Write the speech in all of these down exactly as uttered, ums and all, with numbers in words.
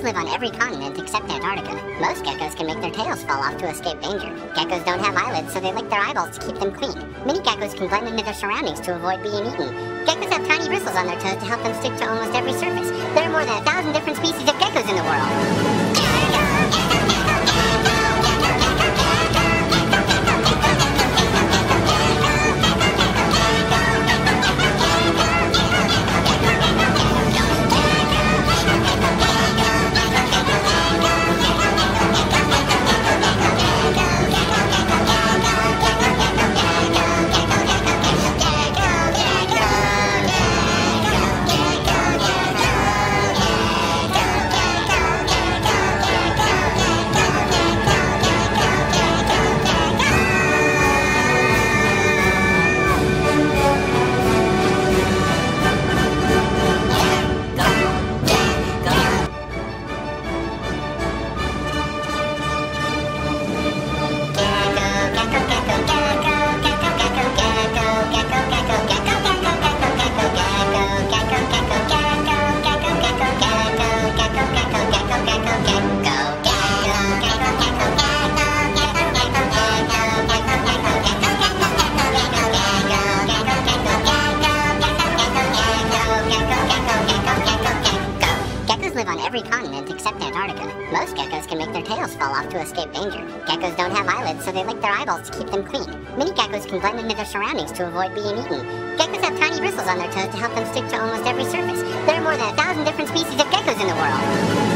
Live on every continent except Antarctica. Most geckos can make their tails fall off to escape danger. Geckos don't have eyelids, so they lick their eyeballs to keep them clean. Many geckos can blend into their surroundings to avoid being eaten. Geckos have tiny bristles on their toes to help them stick to almost every surface. There are more than a thousand different species of geckos in the world. Every continent except Antarctica. Most geckos can make their tails fall off to escape danger. Geckos don't have eyelids, so they lick their eyeballs to keep them clean. Many geckos can blend into their surroundings to avoid being eaten. Geckos have tiny bristles on their toes to help them stick to almost every surface. There are more than a thousand different species of geckos in the world.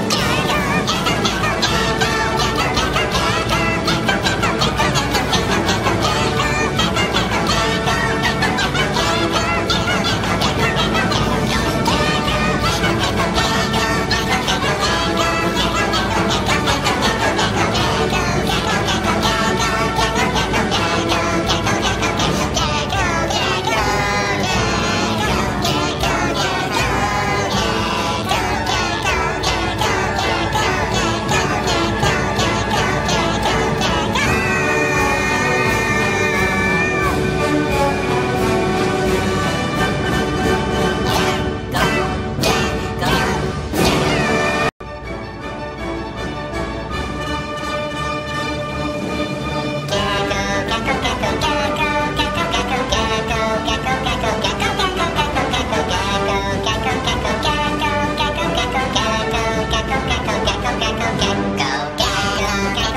Every continent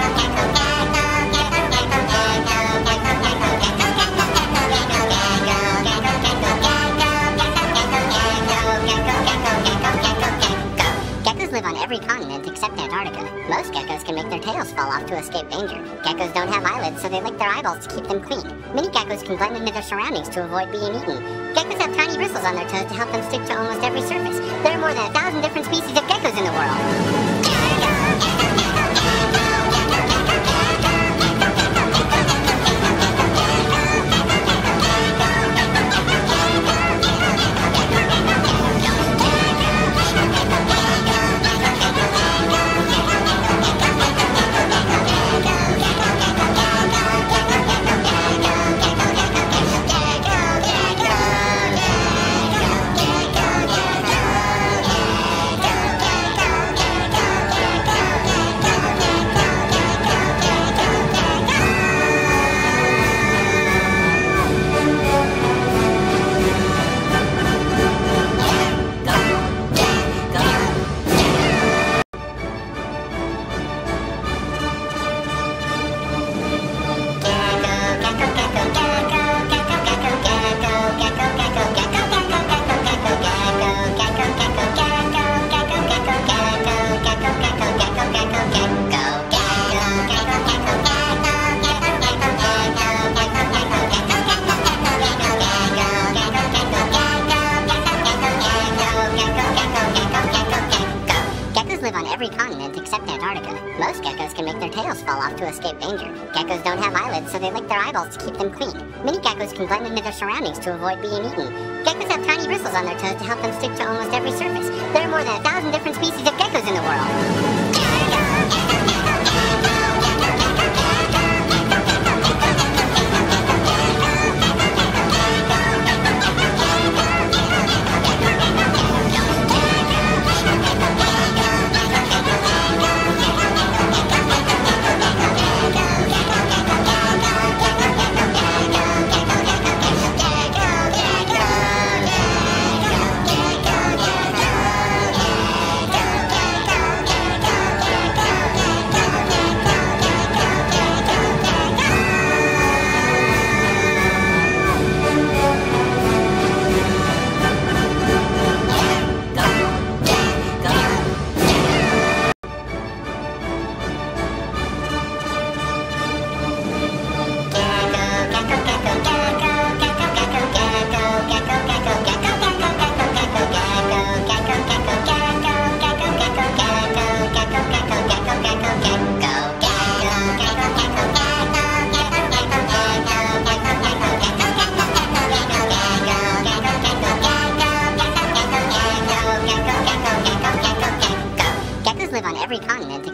except Antarctica. Most geckos can make their tails fall off to escape danger. Geckos don't have eyelids, so they lick their eyeballs to keep them clean. Many geckos can blend into their surroundings to avoid being eaten. Geckos have tiny bristles on their toes to help them stick to almost every surface. There are more than a thousand different species of geckos in the world. Every continent except Antarctica. Most geckos can make their tails fall off to escape danger. Geckos don't have eyelids, so they lick their eyeballs to keep them clean. Many geckos can blend into their surroundings to avoid being eaten. Geckos have tiny bristles on their toes to help them stick to almost every surface. There are more than a thousand different species of geckos in the world.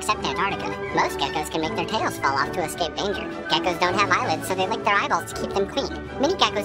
except Antarctica. Most geckos can make their tails fall off to escape danger. Geckos don't have eyelids, so they lick their eyeballs to keep them clean. Many geckos